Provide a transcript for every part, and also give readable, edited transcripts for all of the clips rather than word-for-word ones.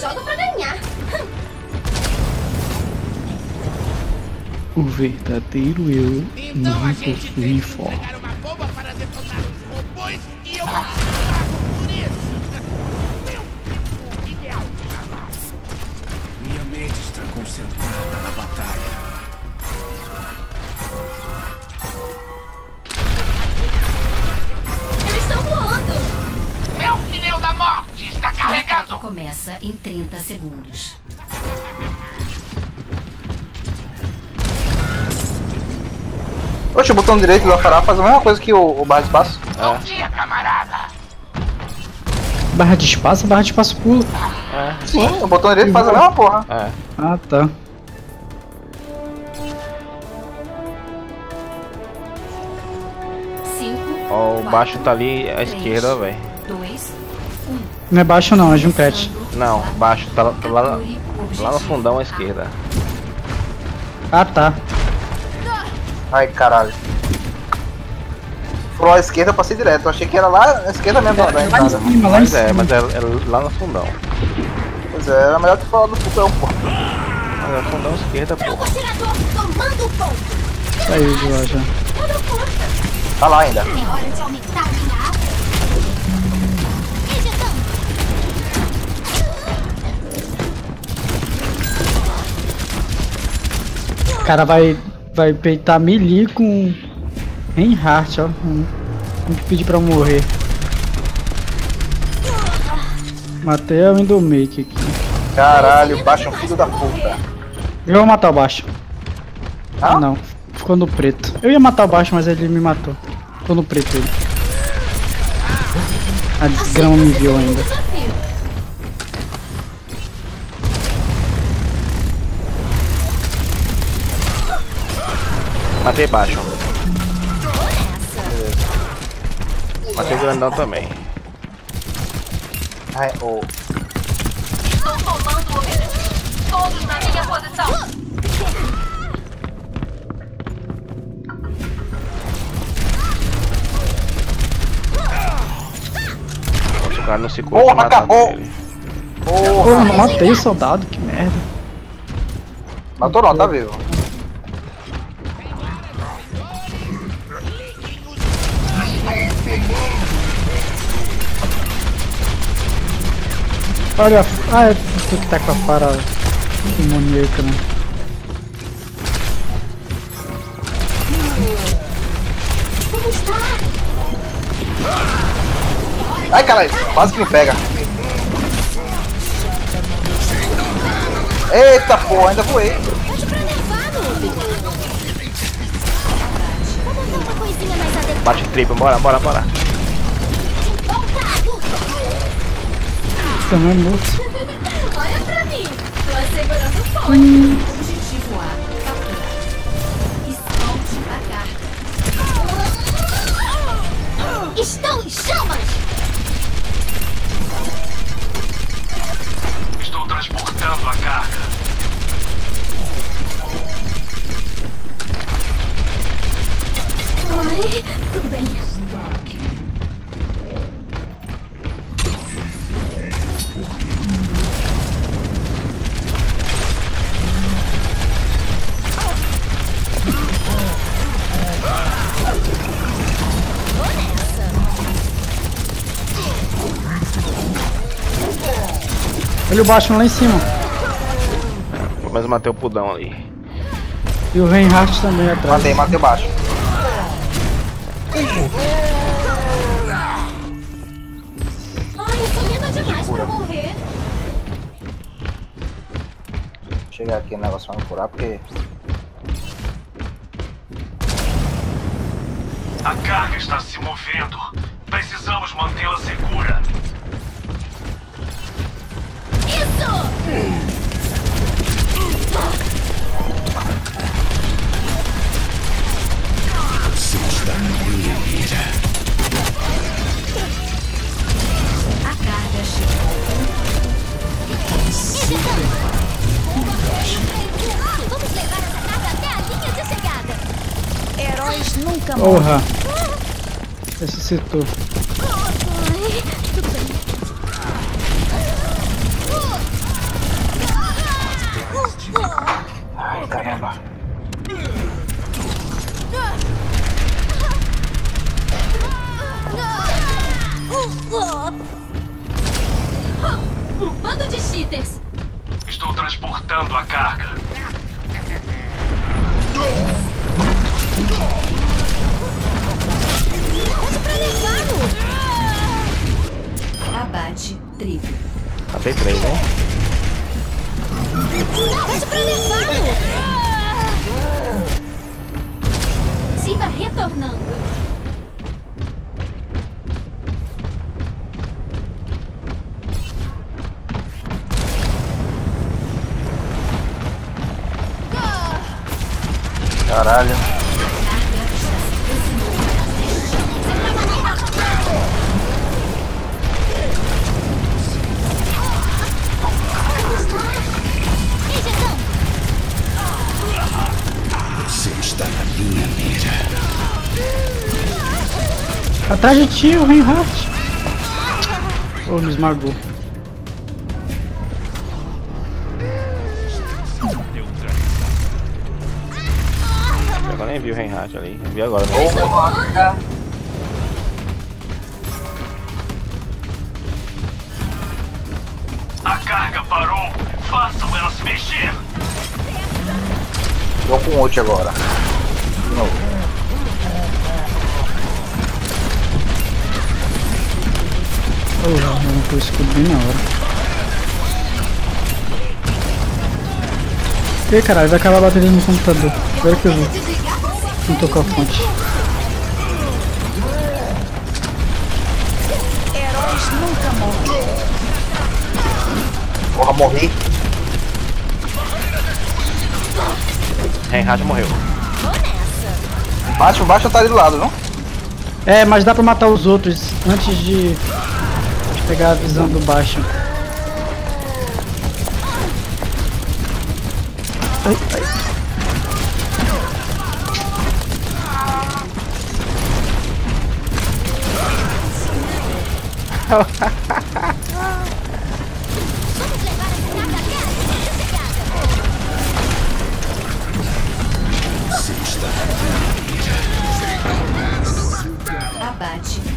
joga pra ganhar. O verdadeiro eu então não confio forte. Minha mente está concentrada na batalha. Eles estão voando! Meu pneu da morte está carregado! Começa em 30 segundos. Oxe, o botão direito do Afará faz a mesma coisa que o barra de espaço. Bom dia, camarada! Barra de espaço pula. É. Sim, o botão direito faz a mesma porra. É. Ah, tá. Ó, o baixo tá ali à esquerda, velho. Não é baixo não, é Junkrat. Não, baixo, tá lá no fundão à esquerda. Ah, tá. Ai, caralho. Furou a esquerda, eu passei direto. Eu achei que era lá na esquerda mesmo. Mas é lá no fundão. Pois é, era melhor que falar do fundão, pô. Mas é fundão esquerda, pô. Saiu de lá já. Tá lá ainda. O cara vai peitar melee com Reinhardt, ó. Vou pedir pra morrer. Matei a Window Make aqui. Caralho, o baixo é um filho da puta. Eu vou matar o baixo. Ah, não. Ficou no preto. Eu ia matar o baixo, mas ele me matou. Ficou no preto ele. A desgrama me viu ainda. Matei baixo. Matei grandão também. Ai, oh. Estou tomando o objetivo. Todos na minha posição. Nossa, o cara não se curte nada dele. Porra, não matei o soldado, que merda. Matou não, tá vivo. Olha, ah, é tu que tá com a para demoníaca, né? Ai, caralho, quase que me pega. Eita porra, ainda voei. Bate triple, bora. Também é morto. Olha pra mim. Tô assegurando o fone. Objetivo A. Captura. Esmalte a carta. Estão em chamas! Estou transportando a carga. Oi, tudo bem. Olha o baixo lá em cima. Pelo menos matei o pudão ali. E o Reinhardt também atrás. Matei o baixo. Ai, eu tô linda demais pra morrer. Chegar aqui o negócio vai me curar porque... A carga está se movendo. Precisamos mantê-la segura. Seus da minha mira. A carga chegou. Vamos levar essa carga até a linha de chegada. Heróis nunca morrem. Porra! Ressuscitou. Tudo bem. itens. Estou transportando a carga. Coisa pra levar! Abate tribo. Matei três, né? Coisa pra levar! Siga retornando. Caralho. Você está na minha mira. Atrás de ti, o Reinhardt. Oh, me esmagou. Eu nem vi o Reinhardt ali, eu vi agora. A carga parou, façam ela se mexer. Vou com o ult agora. De novo. Oh, não tô escondendo na hora. Ei, caralho, vai acabar a bateria no computador. Espero que eu vou. Não tô com a fonte. Heróis nunca morrem. Porra, morri. Reinhardt morreu. Baixo tá ali do lado, não? É, mas dá pra matar os outros antes de pegar a visão do baixo. Ai, ai. Abate,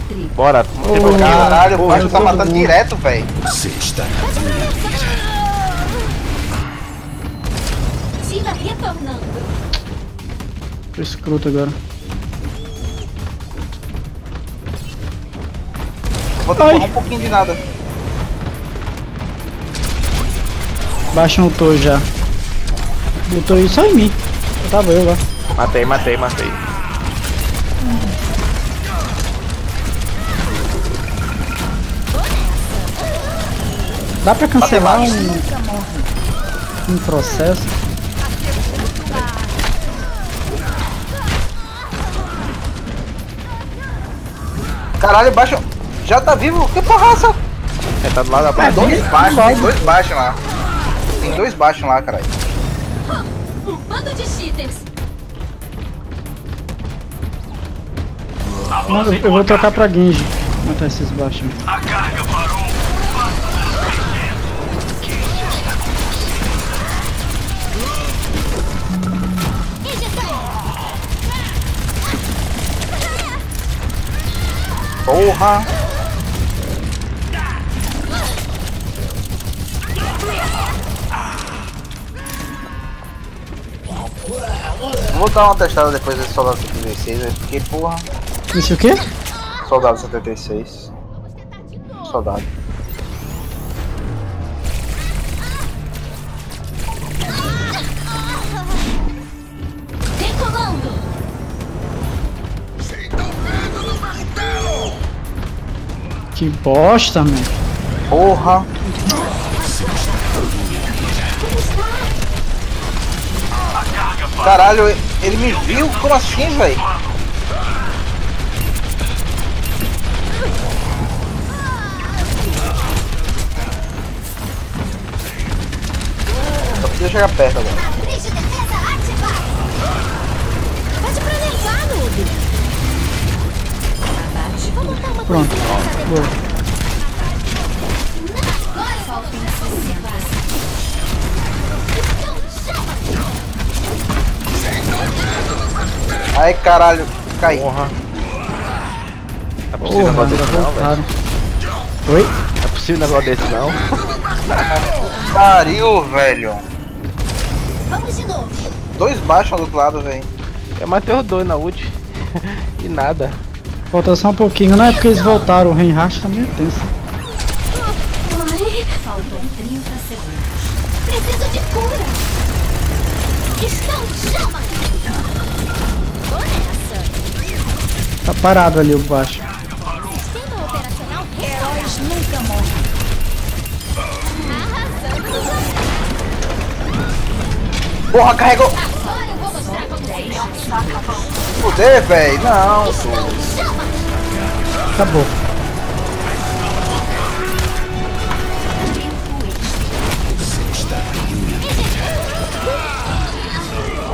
tribo. Bora, caralho, o baixo tá matando direto, velho. Siga retornando. Tô escroto agora. Vou tomar um pouquinho de nada. Baixa um touro já. Botou isso só em mim. Eu tava eu lá. Matei. Dá pra cancelar um processo? Caralho, baixa. Já tá vivo? Que porraça! É, tá do lado da porta. Tem dois baixos lá. Tem dois baixos lá, caralho. Um bando de cheaters. Eu vou trocar pra Genji. Vou matar esses baixos. A carga parou. Porra! Vou dar uma testada depois desse soldado 76, porque porra. Esse o quê? Soldado 76. Soldado. Tem comando! Que bosta, mano! Porra! Caralho, ele me viu? Como assim, véi? Só precisa chegar perto agora. Matriz de defesa ativada! Pode planejar, noob! Vou montar uma coisa nessa defesa. Agora falta uma sociedade. Então, chama! Ai caralho, cai. Porra. Tá possível um negócio desse não, velho? Oi? Tá possível um negócio desse não? pariu, velho. Vamos de novo. Dois baixos aluclados, velho. Eu matei os dois na ult. E nada. Falta só um pouquinho, não é porque eles voltaram. O Reinhardt tá meio tenso. Faltam 30 segundos. Preciso de cura. Estão chama. Tá parado ali o baixo. Sistema operacional. Heróis nunca morrem. Porra, carregou! Agora eu vou mostrar como vocês não estão acabando. Fudeu, velho, não! Acabou.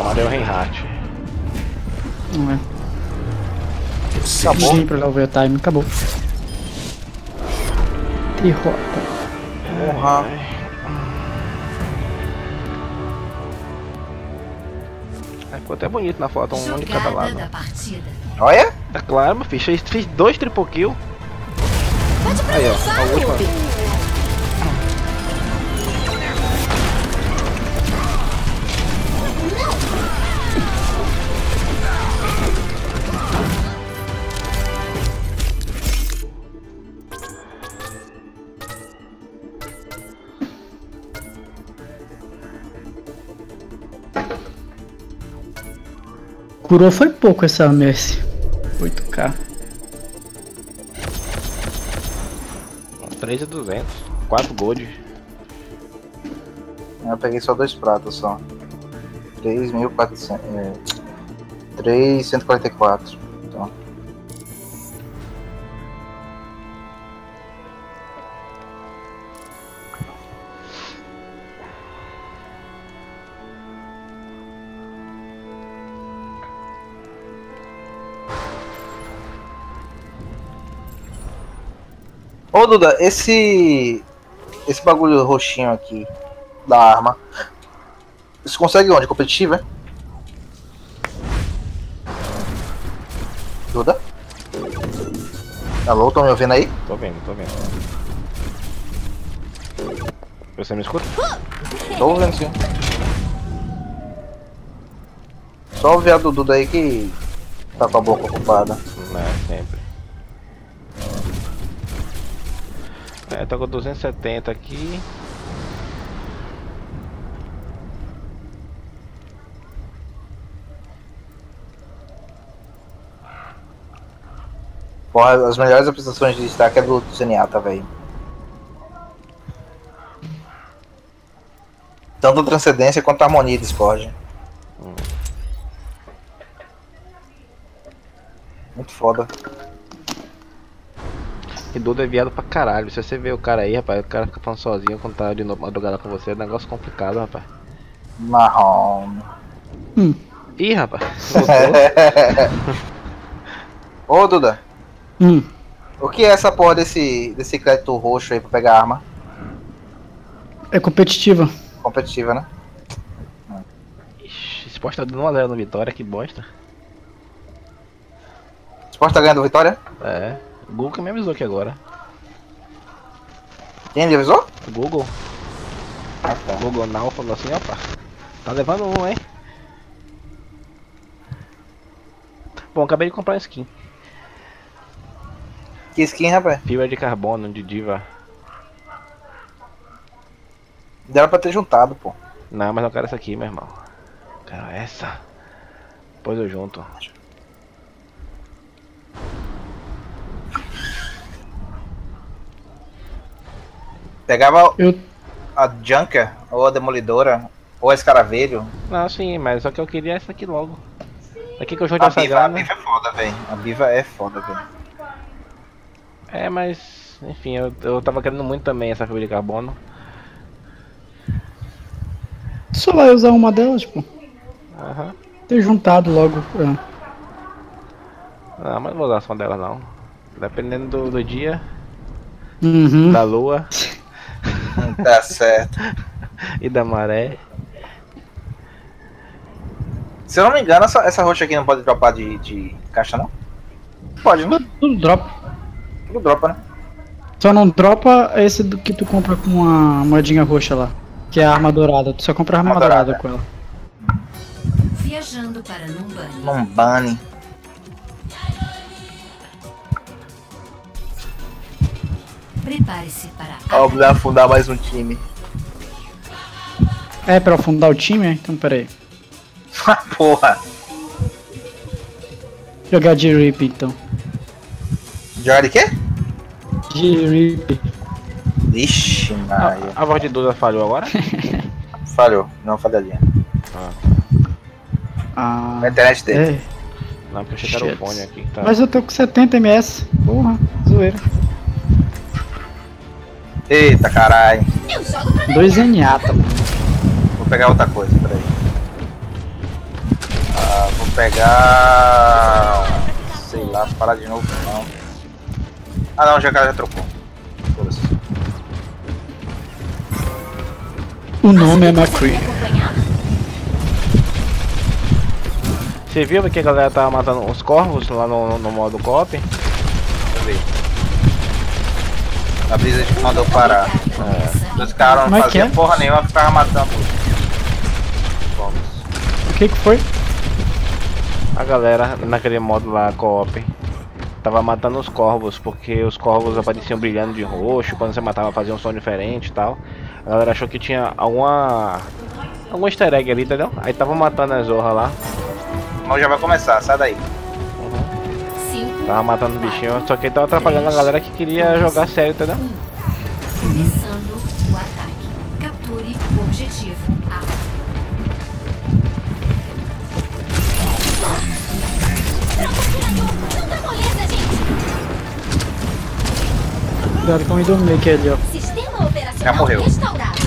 Olha o Reinhardt. Não é. Acabou. Sim, pra overtime, acabou. Derrota. Porra. Ficou até bonito na foto, um de cada lado. Olha? Tá claro, meu filho. Fiz dois triple kill. Aí, ó. A última. Curou foi pouco essa Mercy. 8k. 3.200. 4 gold. Eu peguei só 2 pratos só. 3.400. 3.144. Então. Ô Duda, esse bagulho roxinho aqui da arma, você consegue onde? Competitivo, é? Duda? Alô, estão me ouvindo aí? Tô vendo, tô vendo. Você me escuta? Tô ouvindo sim. Só o viado Duda aí que tá com a boca ocupada. Não, é sempre. É, tá com 270 aqui. Porra, as melhores apresentações de destaque é do Zenyatta, velho. Tanto transcendência quanto a harmonia de Discord. Muito foda. E Duda é viado pra caralho. Se você vê o cara aí, rapaz, o cara fica falando sozinho quando tá de madrugada com você, é um negócio complicado, rapaz. Marrom. Ih, rapaz. Ô, Duda. O que é essa porra desse crédito roxo aí pra pegar arma? É competitiva. Competitiva, né? Ixi, Sport tá dando 1x0 no Vitória, que bosta. Sport tá ganhando Vitória? É. Google me avisou aqui agora. Quem me avisou? Google. Ah, tá. Google Now falou assim, opa. Tá levando um, hein? Bom, acabei de comprar uma skin. Que skin, rapaz? Fibra de carbono, de D.Va. Dera pra ter juntado, pô. Não, mas eu quero essa aqui, meu irmão. Eu quero essa. Depois eu junto. Pegava a Junker, ou a Demolidora, ou a Escaravelho. Não, sim, mas só que eu queria essa aqui logo. Aqui que eu joguei essa grana. A D.Va é foda, velho. A D.Va é foda, velho. É, mas... Enfim, eu tava querendo muito também essa fibra de carbono. Só vai usar uma delas, pô. Aham. Ter juntado logo. Não, mas não vou usar só uma delas, não. Dependendo do dia... Da lua... Tá certo. E da maré. Se eu não me engano, essa roxa aqui não pode dropar de caixa, não? Pode, não? Tudo dropa. Tudo dropa, né? Só não dropa esse do que tu compra com a moedinha roxa lá. Que é a arma dourada. Tu só compra a arma dourada com ela. Viajando para Numbani. Numbani. Prepare-se para... Ó, vou afundar mais um time. É pra afundar o time? Então peraí. Porra! Jogar de Reaper então. Jogar de quê? De Reaper. Ixi, Maria. A voz de Duda falhou agora? Falhou, não, falhadinha. A internet dele. É. Não, porque eu achei o fone aqui. Tá... Mas eu tô com 70 ms. Porra, zoeira. Eita caralho. 2 Zenyatta, mano. Vou pegar outra coisa, peraí. Ah, vou pegar... Sei lá, parar de novo não. Ah não, já cara já trocou. O nome é McCree. Você viu que a galera tava matando os corvos lá no modo co-op? Eu vi. A brisa de mandou parar. É. Os caras não faziam porra nenhuma, ficavam matando. Vamos. O que que foi? A galera naquele modo lá, co-op, tava matando os corvos, porque os corvos apareciam brilhando de roxo, quando você matava fazia um som diferente e tal. A galera achou que tinha algum easter egg ali, entendeu? Aí tava matando as zorras lá. Mas já vai começar, sai daí. Tava matando o bichinho, só que ele tava atrapalhando a galera que queria jogar sério, entendeu? Começando o ataque. Capture o objetivo A. Cuidado com o Indomie que é ali, ó. Já morreu.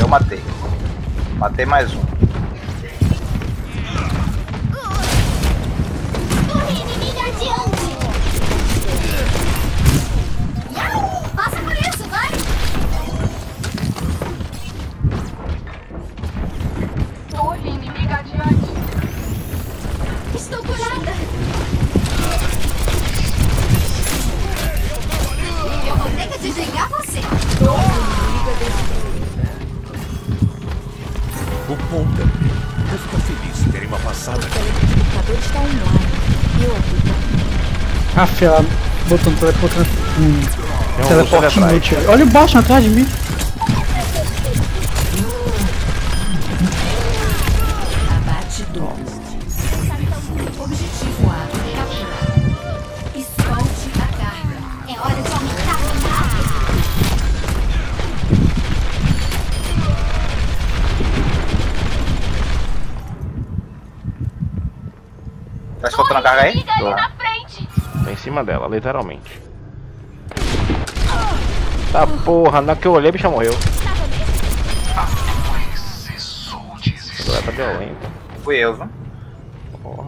Eu matei. Matei mais um. Ah, fela, teleporte inútil. Olha o baixo atrás de mim. Abate do objetivo A. Escolte a carga. É hora de aumentar o... Tá escoltando a carga aí? Em cima dela, literalmente. Tá porra, na que eu olhei, bicha morreu. Agora tá violenta. Fui eu, viu? Porra.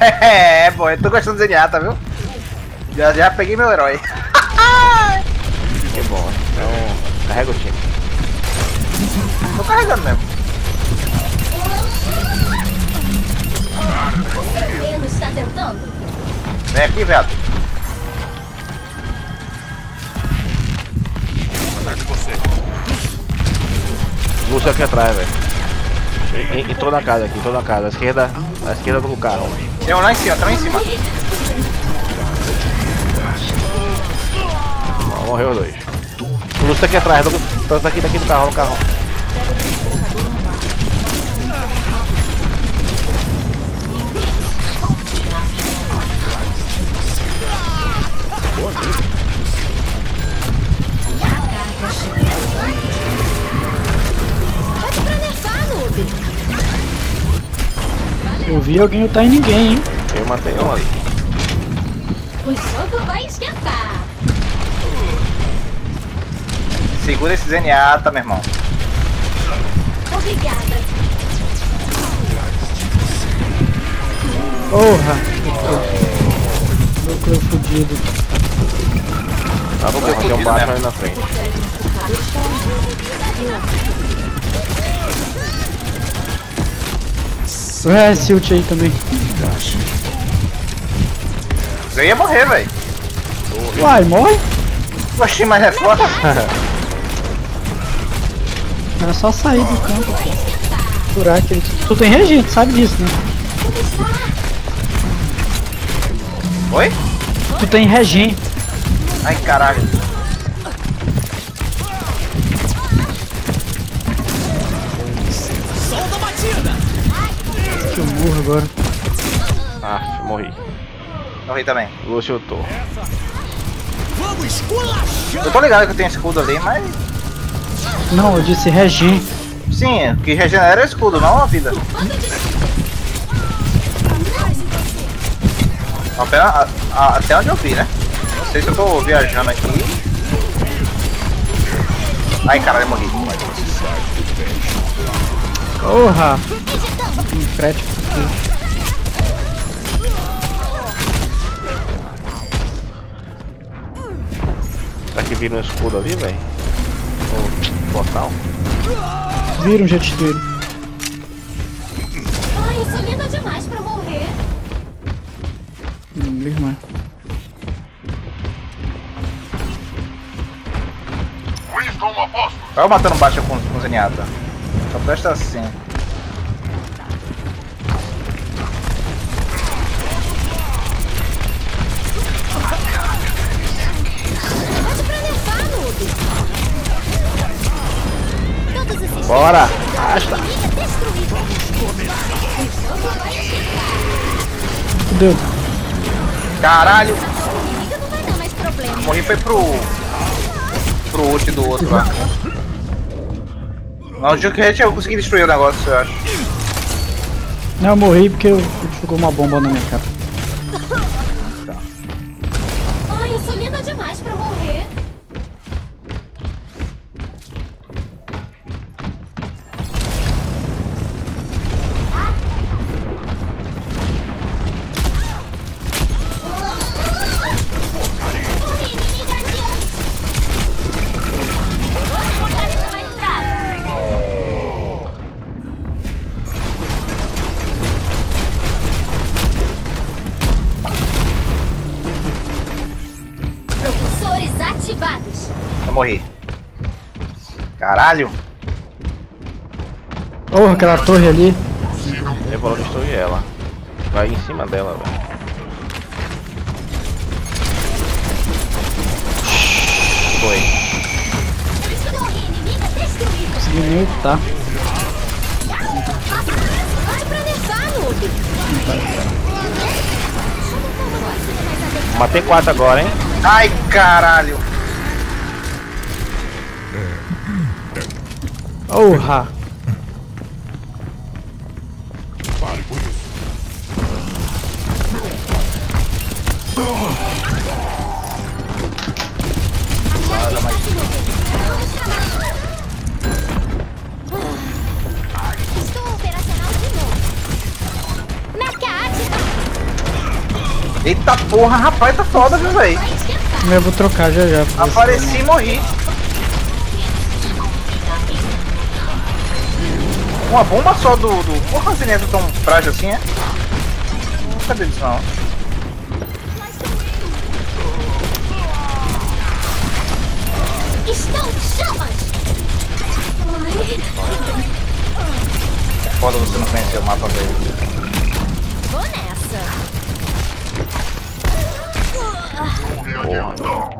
É, bom, eu tô gostando de Zenyatta, viu? Já peguei meu herói. Que bom, então carrega o time. Tô carregando mesmo. Está tentando? Vem aqui, viado. Vou atrás de você. Lúcio aqui atrás, velho. Entrou na casa aqui, entrou na casa. À esquerda do cara. Tem um lá em cima, atrás em cima. Morreu dois. Lúcio aqui atrás, tô daqui do carro, no carro. Eu vi alguém lutar em ninguém, hein? Eu matei ontem. O jogo vai esquentar. Segura esse Zenyatta, meu irmão. Obrigada. Porra! Núcleo fudido. Tá, vou ter um baixo ali na frente. É, esse ult aí também. Eu ia morrer, velho. Uai, morre? Oxi, mas é foda. Era só sair do campo, pô. Curar aquele. Tu tem regente, sabe disso, né? Oi? Tu tem regente. Ai, caralho. Solta a batida! Que eu morro agora. Ah, morri. Morri também. Lúcio, eu tô. Eu tô ligado que eu tenho escudo ali, mas... Não, eu disse regen. Sim, é, que regenera o escudo, não a vida. Até onde eu vi, né? Não sei se eu tô viajando aqui. Ai, caralho, eu morri. Porra! Incrético. Será que vira um escudo ali, velho? Ou portal? Vira um jet dele. Ai, insulina demais pra morrer. Minha irmã. Vai eu matando baixo com Zenyatta. Só presta assim. Bora! Arrasta! Deu! Caralho! Morri foi pro ult do outro lá. Mas o Junkrat eu consegui destruir o negócio, eu acho. Não, eu morri porque eu jogou uma bomba na minha cara. Tá. Ai, eu sou linda demais pra morrer. Morri. Caralho! Porra, aquela torre ali. Eu vou destruir ela. Vai em cima dela, velho. Foi. Consegui nem lutar. Matei 4 agora, hein? Ai, caralho! Porra! Pare com isso! Nada mais. Estou operacional de novo. McCree! Eita porra, rapaz, tá foda, viu, véi? Eu vou trocar já. Apareci e morri. Uma bomba só do... Porra, o Zenyatta tão frágil assim, é? Não sabia disso, não. Estão chamas! É foda você não conhecer o mapa dele. Vou nessa. Porra.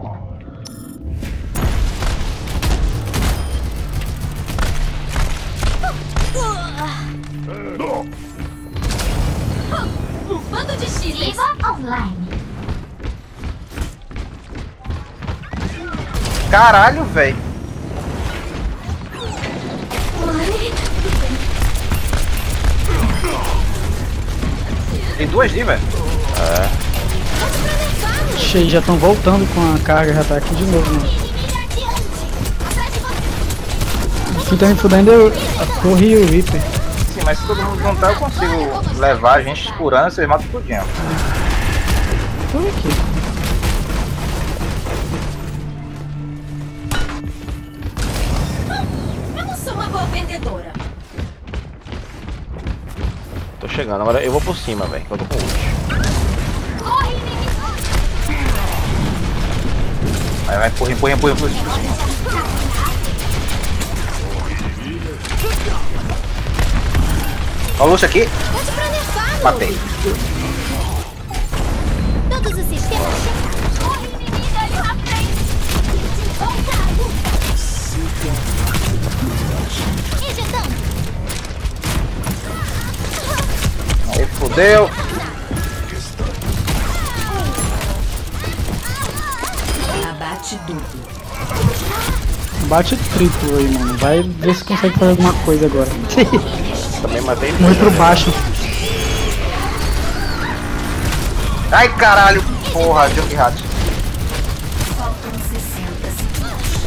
Um bando de xiriva online. Caralho, velho. Tem 2 ali, velho. É. Cheio, já estão voltando com a carga, já tá aqui de novo, né? Quem tá me fudendo é a torre e o Reaper. Sim, mas se todo mundo juntar eu consigo levar a gente curando e vocês matam tudinho. Tô aqui. Eu não sou uma boa vendedora. Tô chegando, agora eu vou por cima, velho, que eu tô com ult. Corre, vai, empurra, empurra, empurra. Ó o Lúcio aqui. Matei. Todos os sistemas checados. Corre, inimigo ali na frente. Injetando. Aí fodeu. Abate duplo. Bate triplo aí, mano. Vai ver se consegue fazer alguma coisa agora. Também matei ele. Muito pro baixo. Ai, caralho. Porra, Junkrat.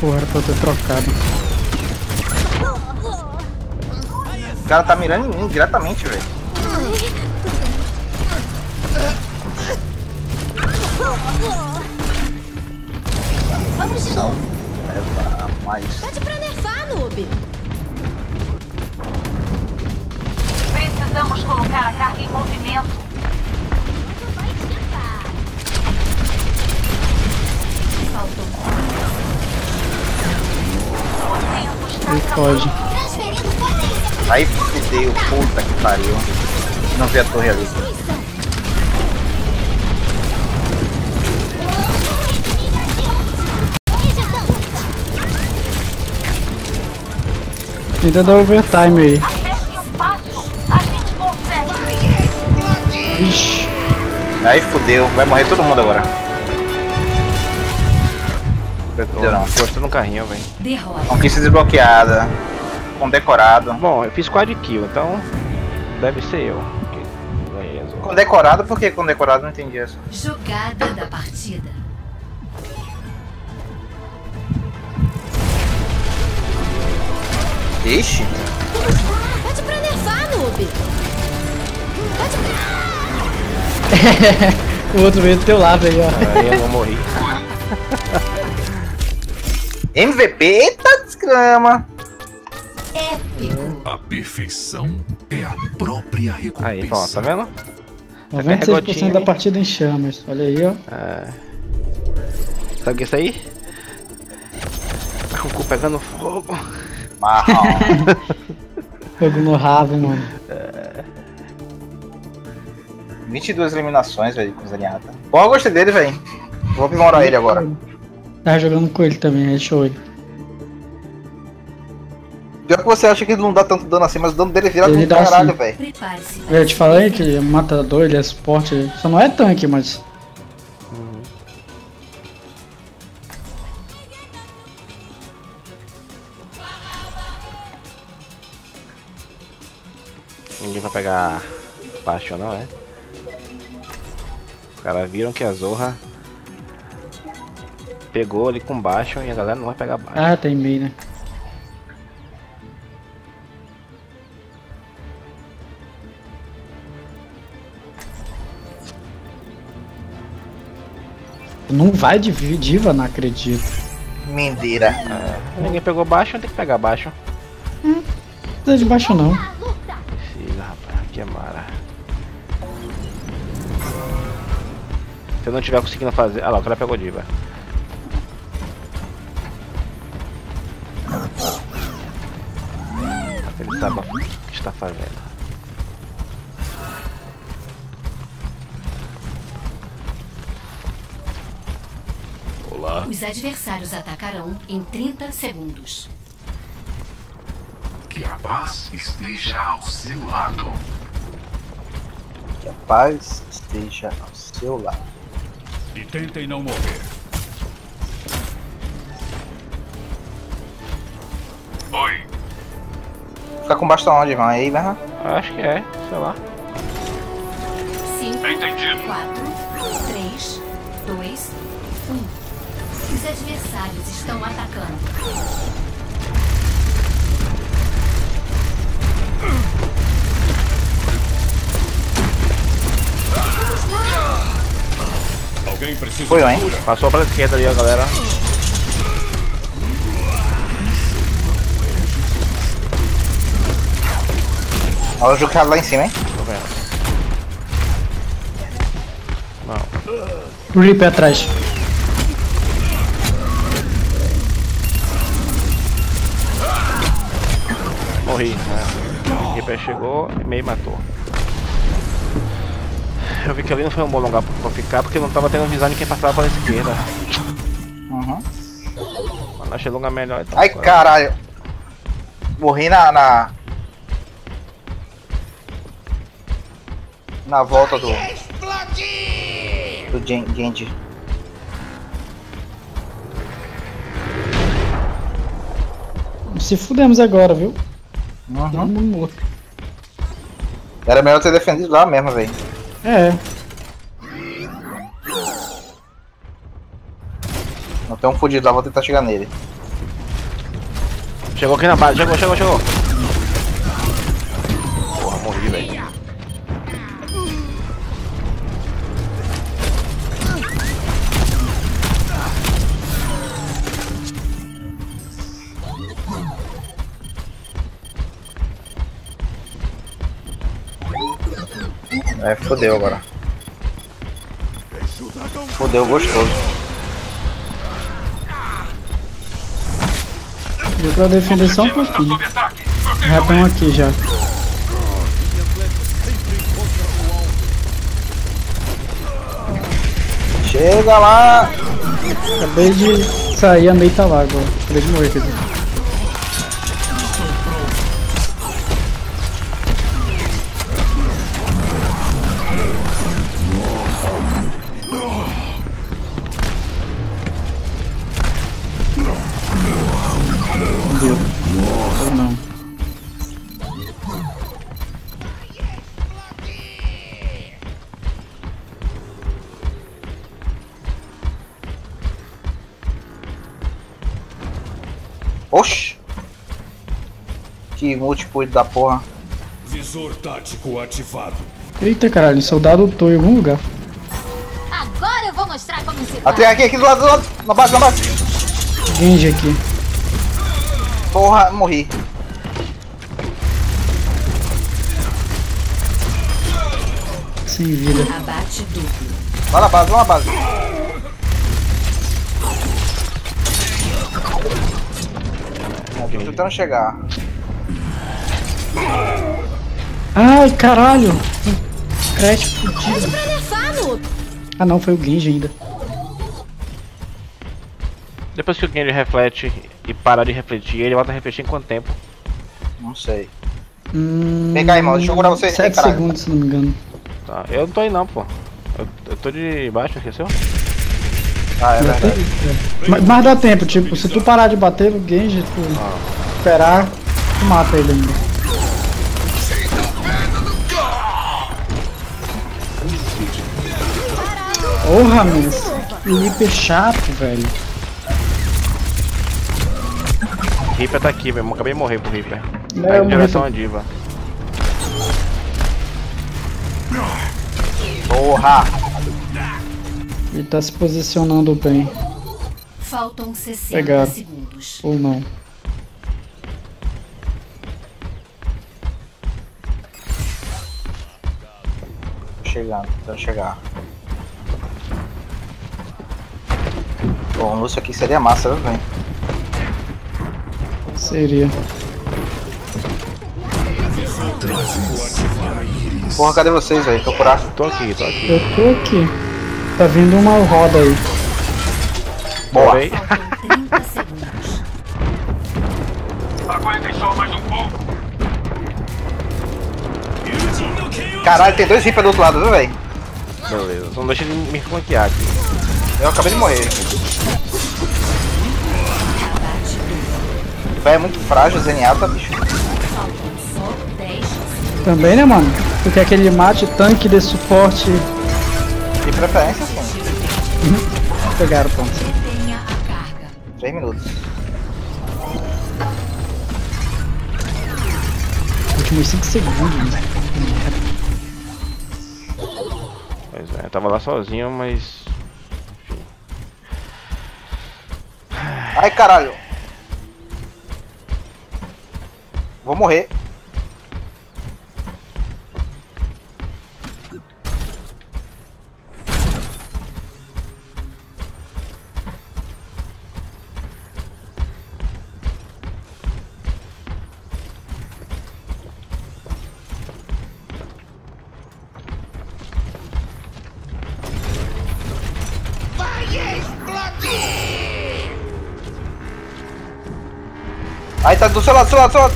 Porra, era pra eu ter trocado. O cara tá mirando em mim diretamente, velho. Vamos de novo. Pede pra nerfar, noob! Precisamos colocar a carga em movimento. Não vai esquentar. Faltou. Não pode. Aí fudeu, puta que pariu. Não vi a torre ali. Ainda dá overtime aí. Ixi. Aí fodeu, vai morrer todo mundo agora. Fodeu não, encostou no carrinho, velho. Conquista desbloqueada. Condecorado. Bom, eu fiz quad kill, então deve ser eu. Condecorado? Por que condecorado? Não entendi essa. Jogada da partida. Ixi. Pode pra nervar, noob. O outro veio do teu lado aí, ó. Aí eu vou morrer. MVP, eita desgrama. Épico. A perfeição é a própria recompensa. Aí, pronto, tá vendo? 96% da partida em chamas, olha aí, ó. Ah. Sabe o que é isso aí? Tá com o cu pegando fogo. Marrom. Fogo no rabo, mano. 22 eliminações, velho, com o Zenyatta. Bom, eu gostei dele, velho. Vou aprimorar ele agora. Tá jogando com ele também, né? Show ele. Pior que você acha que ele não dá tanto dano assim, mas o dano dele vira com caralho, velho. Eu te falei que ele é matador, ele é suporte, ele só não é tanque, mas... Ninguém vai pegar baixo não, é? Os caras viram que a Zorra pegou ali com baixo e a galera não vai pegar baixo. Ah, tem meio, né? Não vai de D.Va, não acredito. Mentira. É, ninguém pegou baixo, tem que pegar baixo. Não precisa de baixo não. Mara. Se eu não tiver conseguindo fazer... Ah lá, o cara pegou D.Va. Ele sabe o que está fazendo. Olá. Os adversários atacarão em 30 segundos. Que a paz esteja ao seu lado. Que a paz esteja ao seu lado. E tentem não morrer. Oi. Fica com bastão onde vai aí, né? Acho que é, sei lá. 5, 4, 3, 2, 1. Os adversários estão atacando. Alguém precisa. Foi, hein? Passou pra esquerda ali, ó, galera. Olha o Junkrat lá em cima, hein? Tô vendo. Não. Reaper atrás. Morri, né? pé chegou e meio matou. Eu vi que ali não foi um bom lugar pra ficar, porque não tava tendo visão de quem passava pela esquerda. Uhum. Mano, achei lugar melhor então. Ai, caralho! Morri na volta do... do Genji. Se fudemos agora, viu? Uhum. Era melhor ter defendido lá mesmo, velho. É. Não tem um fudido lá, vou tentar chegar nele. Chegou aqui na base, chegou. Porra, morri, velho. É, fodeu agora. Fodeu gostoso. Deu pra defender só um pouquinho. Já estão aqui já. Chega lá! Acabei de sair, a meia tá lá agora. Acabei de morrer, quer dizer. Oxi! Que múltiplo da porra. Visor tático ativado. Eita caralho, soldado lutou em algum lugar. Agora eu vou mostrar como se faz. Aqui do lado, na base. Genji aqui. Porra, morri. Sem vida. Abate duplo. Vai na base. Tô tentando chegar. Ai, caralho! Crash fudido. Ah não, foi o Genji ainda. Depois que o Genji reflete e para de refletir, ele volta a refletir em quanto tempo? Não sei. Vem cá, irmão, deixa eu curar você. 7 segundos, se não me engano. Tá, eu não tô aí não, pô. Eu tô de baixo, esqueceu? Ah, é verdade. Mas dá tempo, tipo, se tu parar de bater no Genji, esperar, tu mata ele ainda. Porra, mano, Reaper chato, velho. Reaper tá aqui, velho, acabei de morrer pro Reaper. Tá em direção à D.Va. Porra! Ele tá se posicionando bem. Faltam 60 Pegado. Segundos. Ou não. Tá chegando. Bom, o Lúcio aqui seria massa, velho. Seria. Porra, cadê vocês, velho? Procurar. Tô aqui. Eu tô aqui. Tá vindo uma roda aí. Boa. Aguentem só mais um pouco. Caralho, tem 2 Reaper do outro lado, viu, velho? Beleza, só não deixa ele me flanquear aqui. Eu acabei de morrer. Vai, é muito frágil o Zenyatta, bicho. Também, né, mano? Porque aquele mate, tanque de suporte... De preferência, sim. Pegaram o ponto. 3 minutos. Últimos 5 segundos, né? Pois é, eu tava lá sozinho, mas... Enfim. Ai, caralho! Vou morrer. Aí tá do seu lado, seu lado.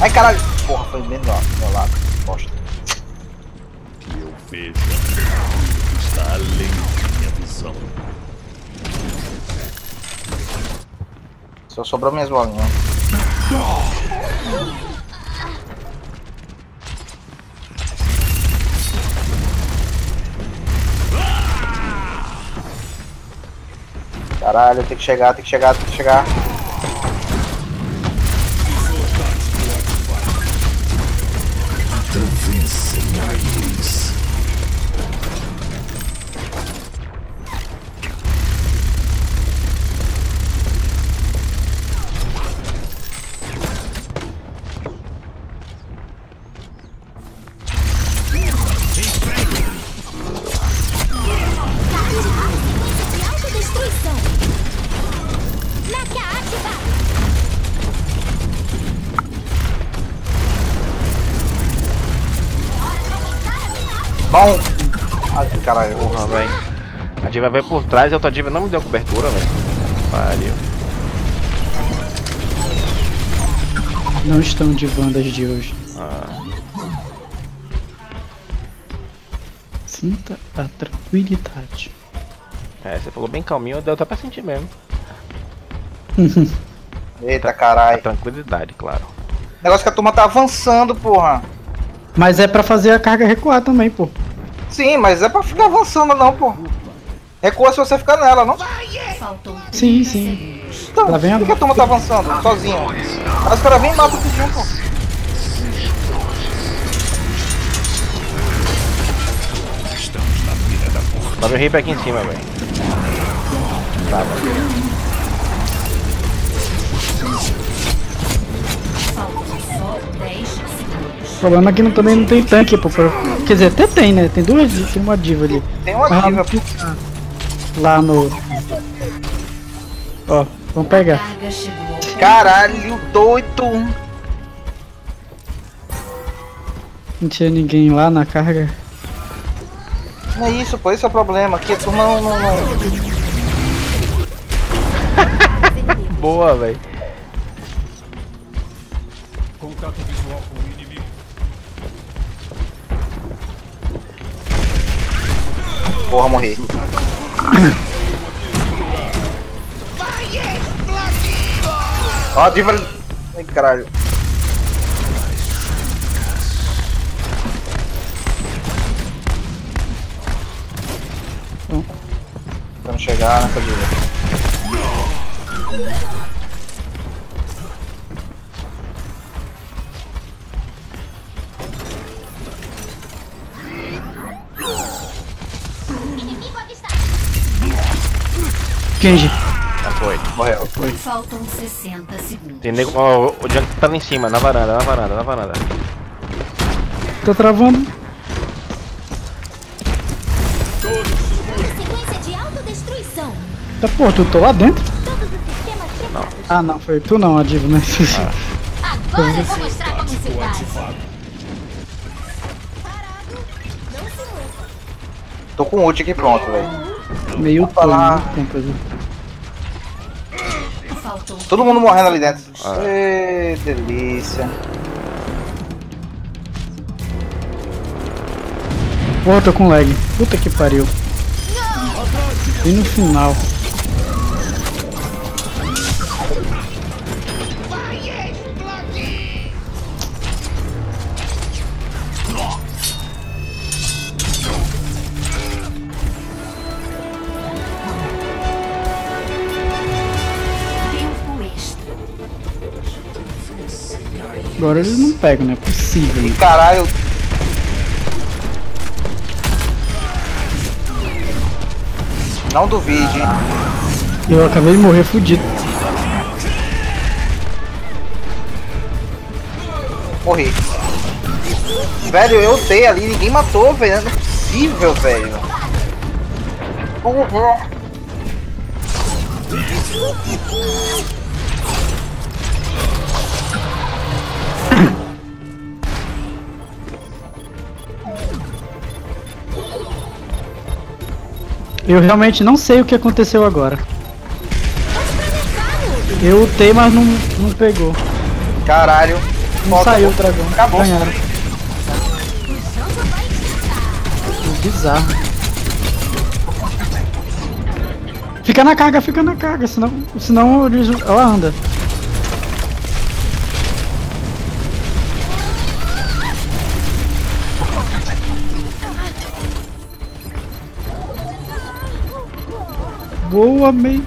Ai, caralho. Porra, foi bem do meu lado. Bosta. O que eu vejo está além da minha visão. Só sobrou minhas bolinhas. Caralho, tem que chegar. Bom! Ai, caralho, porra, velho. A D.Va veio por trás e a outra D.Va não me deu cobertura, velho. Pariu. Não estão de bandas de hoje. Sinta a tranquilidade. É, você falou bem calminho, deu até pra sentir mesmo. Eita, caralho. Tranquilidade, claro. O negócio é que a turma tá avançando, porra. Mas é pra fazer a carga recuar também, pô. Sim, mas é pra ficar avançando não, pô. Recua se você ficar nela, não? Sim, sim. Então, tá vendo? Por que a turma tá avançando sozinha? Aí os caras vêm e matam o pedido, pô. Tá meu Reaper aqui em cima, velho. Tá, velho. O problema é que também não tem tanque, pô. Quer dizer, até tem, né? Tem duas, tem uma D.Va ali. Tem uma D.Va lá no... Ó, vamos pegar. Caralho, doido! Não tinha ninguém lá na carga. Não é isso, pô. Esse é o problema. Aqui a turma não... Boa, velho. Contato visual com o inimigo. Porra, morri. Ó, a D.Va. Ai, caralho. Vamos chegar nessa D.Va. Genji. Ah, foi. Morreu. Foi. Faltam 60 segundos. Tem nego... Oh, o Junkrat tá lá em cima, na varanda. Tô travando. Sequência de autodestruição. Tá, porra, tu tô lá dentro? Não. Ah, não, foi tu não, a D.Va, né? Ah. Agora eu vou mostrar como se faz. Tô com o ult aqui pronto, velho. Meio pra lá. Todo mundo morrendo ali dentro. Ê, delícia. Pô, tô com lag. Puta que pariu. E no final. Agora eles não pegam, não é possível. E caralho. Não duvide, hein? Eu acabei de morrer fudido. Morri. Velho, eu dei ali, ninguém matou, velho. Não é possível, velho. Eu realmente não sei o que aconteceu agora. Eu ultei, mas não pegou. Caralho. Não volta, saiu o dragão. Acabou. Ganharam. Bizarro. Fica na carga, senão ela anda. Boa, meio.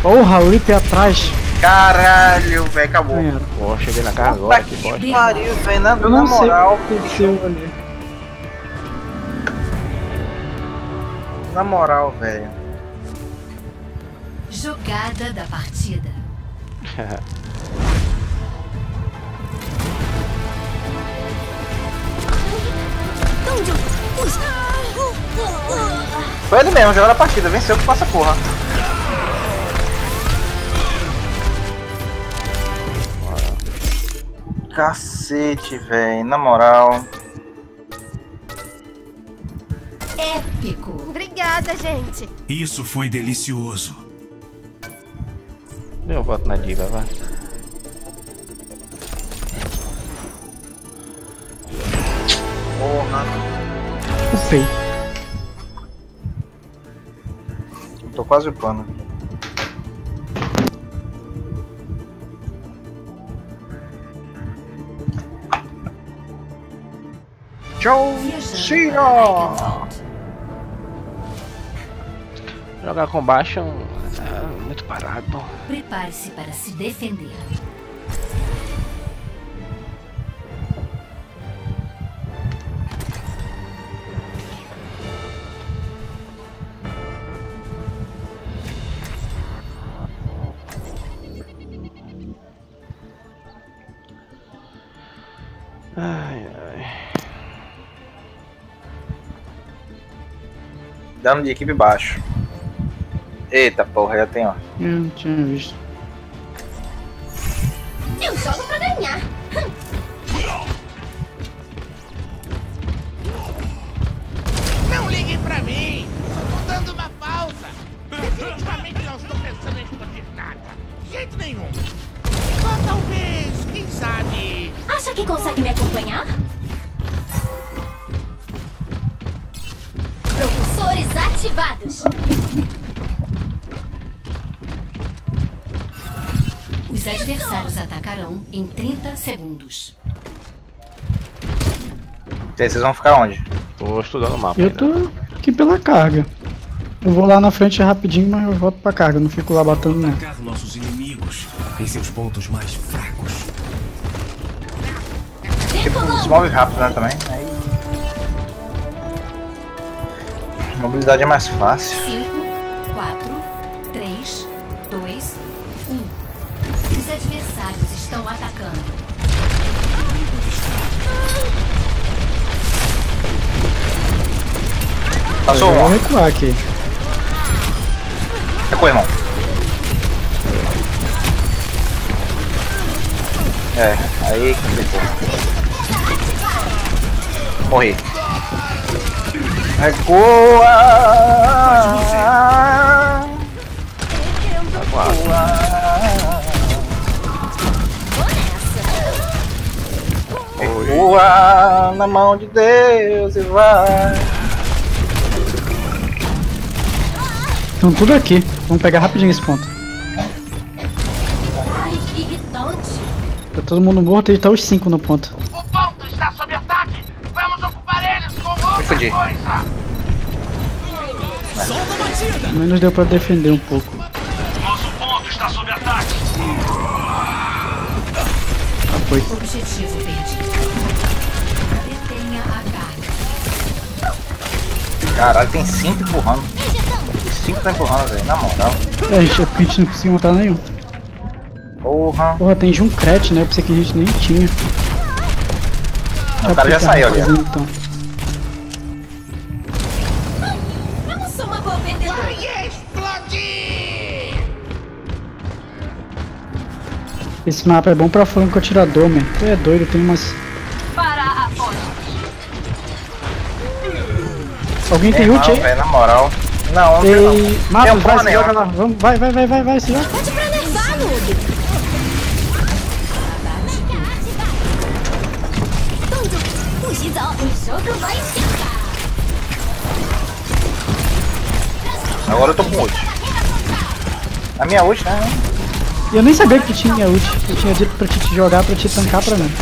Porra, o Reaper atrás. Caralho, velho, acabou. Ó, cheguei na casa agora. Puta que pariu, velho, na moral. Eu não sei o que aconteceu ali. Na moral, velho. Jogada da partida. Foi ele mesmo, jogou a partida, venceu que passa porra. Cacete, velho, na moral. Épico. Obrigada, gente. Isso foi delicioso. Eu boto na D.Va, vai. Porra. Upei. Tô quase upando. Jogar com baixo é muito parado. Prepare-se para se defender. Dano de equipe baixo. Eita porra, já tem, ó. Eu não tinha visto. Eu jogo pra ganhar. Não liguem pra mim! Estou dando uma pausa! Definitivamente não estou pensando em explodir nada. De jeito nenhum. Só talvez, quem sabe... Acha que consegue me acompanhar? Propulsores ativados. Os adversários atacarão em 30 segundos. E aí, vocês vão ficar onde? Tô estudando o mapa. Eu tô aqui pela carga. Eu vou lá na frente rapidinho, mas eu volto pra carga. Eu não fico lá batendo, né? Atacar nossos inimigos em seus pontos mais fracos. Tipo, se move rápido, né, também? Mobilidade é mais fácil. 5, 4, 3, 2, 1. Os adversários estão atacando. Passou um. Recuar aqui. Recua, irmão. É, aí complicou. Morri. Recua! Recua! Recua na mão de Deus e vai! Estão tudo aqui, vamos pegar rapidinho esse ponto. Ai, que irritante! Tá todo mundo morto e tá os 5 no ponto. O ponto está sob ataque! Vamos ocupar eles com outra coisa! Pelo menos deu pra defender um pouco. Nosso ponto está sob ataque. Ah, foi. Objetivo perdido. Detenha a carga. Caralho, tem 5 empurrando. Os 5 tá empurrando, velho, na moral. É, a gente não conseguiu matar nenhum. Porra. Porra, tem Junkrat, né? Pra isso que a gente nem tinha. O cara já saiu ali. Então. Esse mapa é bom pra flanco atirador, mano. Tu é doido, tem umas... Alguém tem ult aí? Na moral. Não, eu não sei. Mata, vai, se joga lá. Vamos, vai, se joga. Pode pra nervar, noob. Agora eu tô com ult. A minha ult, né? Eu nem sabia que tinha ult. Eu tinha dito pra te jogar, pra te tancar pra mim.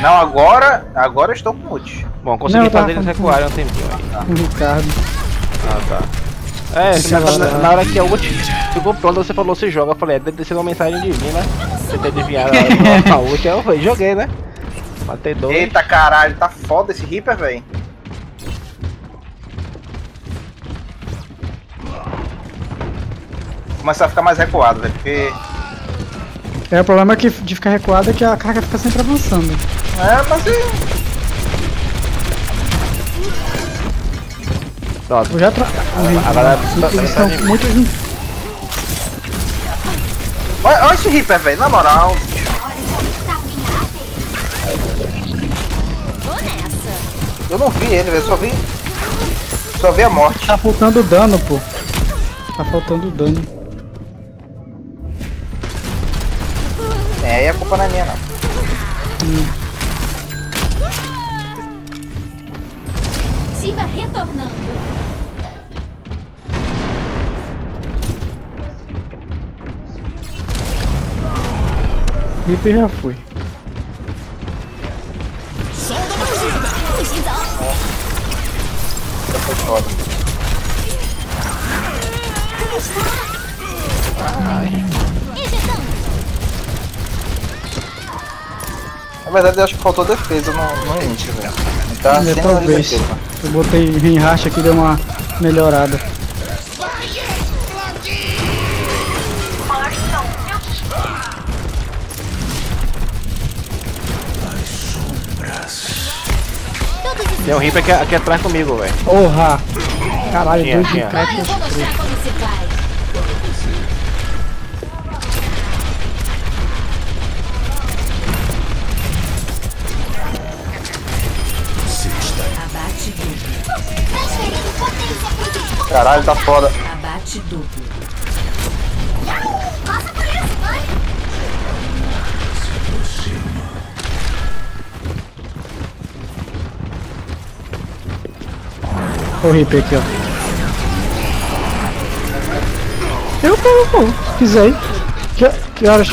Não, agora eu estou com ult. Bom, consegui fazer eles recuarem um tempinho aí. Tá. O Ricardo. Ah, tá. É, na hora que a ult ficou pronta, você falou, se joga. Eu falei, deve ter sido uma mensagem divina. Você ter adivinhado a ult, eu falei, joguei, né? Matei dois. Eita caralho, tá foda esse Reaper, velho. Começar a ficar mais recuado, velho, porque... É, o problema de ficar recuado é que a carga fica sempre avançando. É, mas eu já agora eles estão muito juntos. Olha esse Reaper, velho, na moral. Eu não vi ele, velho, só vi a morte. Tá faltando dano, pô. Tá faltando dano. É, aí a culpa não é minha, não. D.Va retornando. Reaper já foi. Já foi foda. Ai. Na verdade eu acho que faltou defesa no limite, velho. Tá sem defesa. Eu botei Reinhardt aqui, deu uma melhorada. Tem um Reaper aqui atrás comigo, velho. Porra! Caralho, dois Junkrat. Caralho, tá foda. Abate duplo. Passa por isso, vai. Olha o Reaper aqui, ó. Eu pego, pô. Quiser aí. Que horas?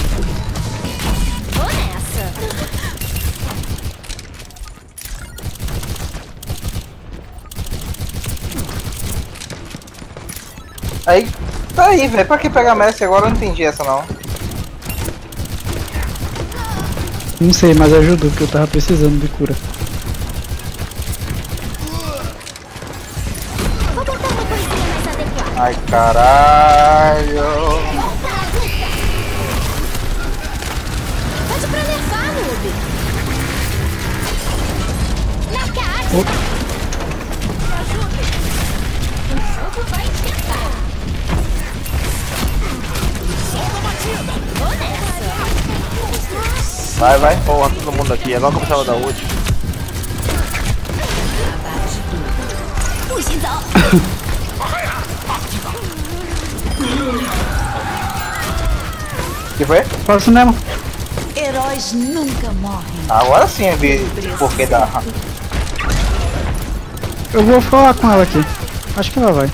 Aí, tá aí, velho. Pra que pegar Messi agora? Eu não entendi essa, não. Não sei, mas ajudou, porque eu tava precisando de cura. Ai, caralho. Oh. Vai, porra, todo mundo aqui, é logo que eu precisava da ult. Que foi? Fora o cinema. Heróis nunca morrem. Agora sim eu vi porque dá. Eu vou falar com ela aqui. Acho que ela vai.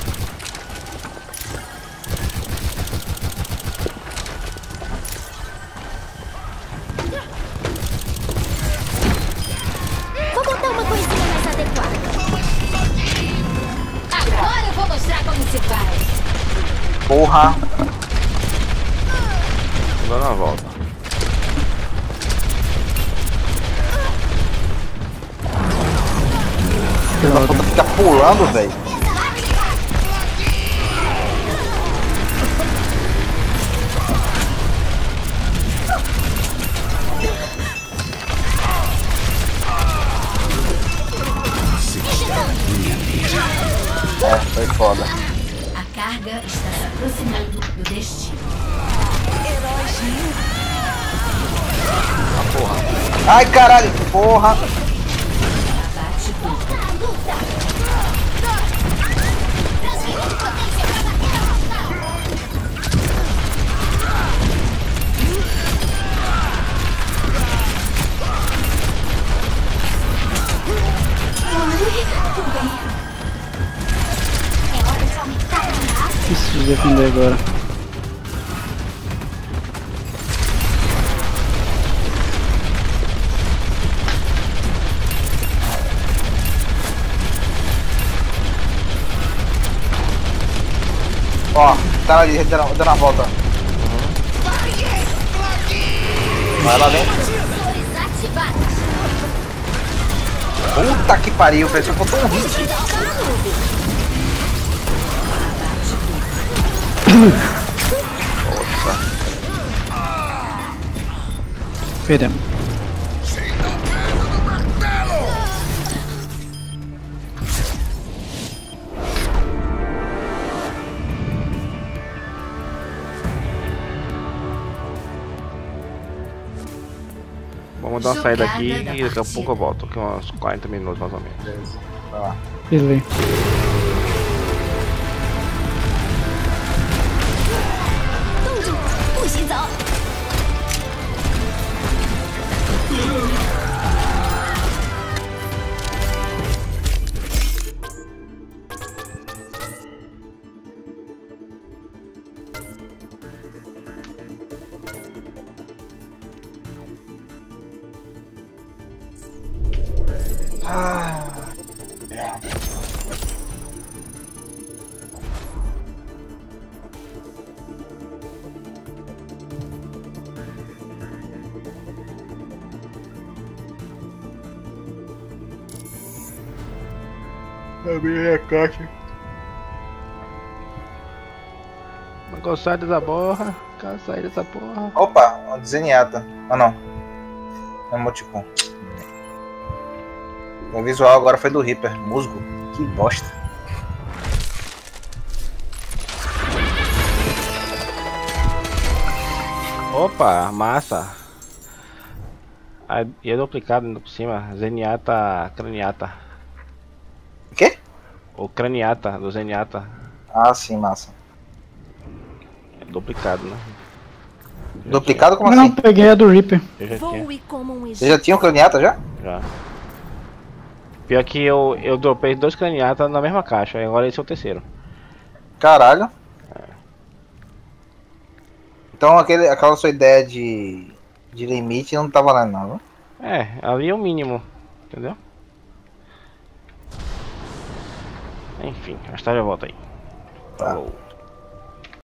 Porra! Tô dando a volta. Essa puta fica pulando, velho. É, foi foda. A carga está se aproximando do destino. Heróis mil. Porra. Ai, caralho, porra. Abate tudo. defender agora. Ó, tá ali, dando a volta. Vai lá dentro. Puta que pariu, velho, só faltou um hit. Nossa. Perdemos. Vamos dar uma saída aqui e daqui a pouco eu volto, aqui uns 40 minutos mais ou menos. Beleza. Vai lá. Beleza. Não quero sair dessa porra, não quero sair dessa porra. Opa, o Zenyatta. Ah não, é Moticon. O visual agora foi do Reaper, musgo, que bosta. Opa, massa. E é duplicado indo por cima, Zenyatta, Craniata. O Craniata, do Zenyatta. Ah, sim, massa. É duplicado, né? Duplicado como assim? Não, peguei a do Reaper. Você já tinha o Craniata já? Já. Pior que eu dropei dois Craniata na mesma caixa, e agora esse é o terceiro. Caralho. É. Então aquela sua ideia de limite não tá valendo não, né? É, ali é o mínimo, entendeu? Enfim, a história volta aí. Tá. Falou.